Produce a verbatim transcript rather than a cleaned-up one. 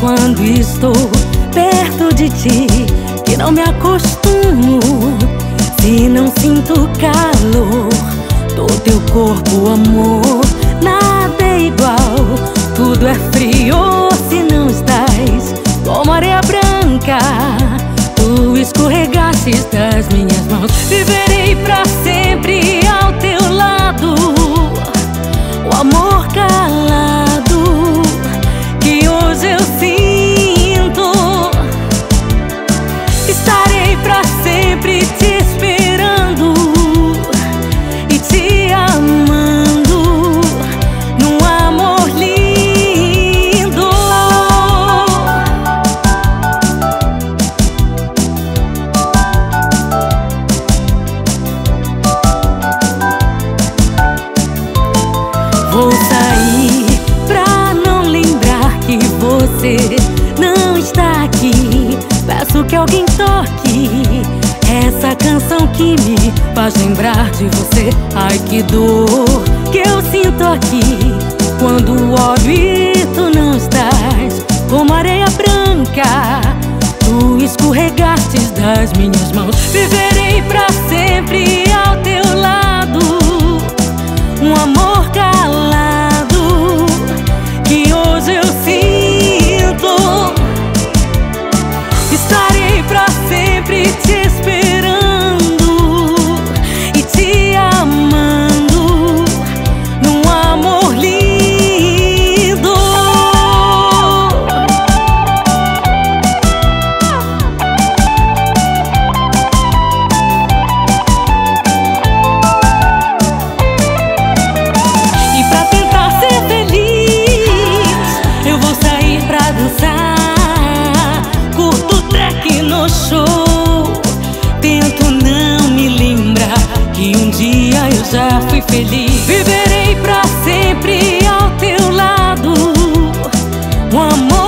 quando estou perto de ti, que não me acostumo. Se não sinto calor do teu corpo, amor, nada é igual. Tudo é frio se não estás como areia branca. Tu escorregaste das minhas mãos. Viverei pra sempre ao teu lado, o amor calado que hoje eu sinto. Estarei pra sempre te esperando e te amando num amor lindo. Vou sair pra não lembrar que você não está aqui. Peço que alguém toque essa canção que me faz lembrar de você. Ai, que dor que eu sinto aqui quando olho e tu não estás como areia branca. Tu escorregaste das minhas mãos. Viverei pra sempre ao teu lado, um amor calado que hoje eu sinto. Estarei pra sempre te esperando e te amando num amor lindo. E pra tentar ser feliz, eu vou sair pra dançar. Curto track no show, tento não me lembrar que um dia eu já fui feliz. Viverei pra sempre ao teu lado, o amor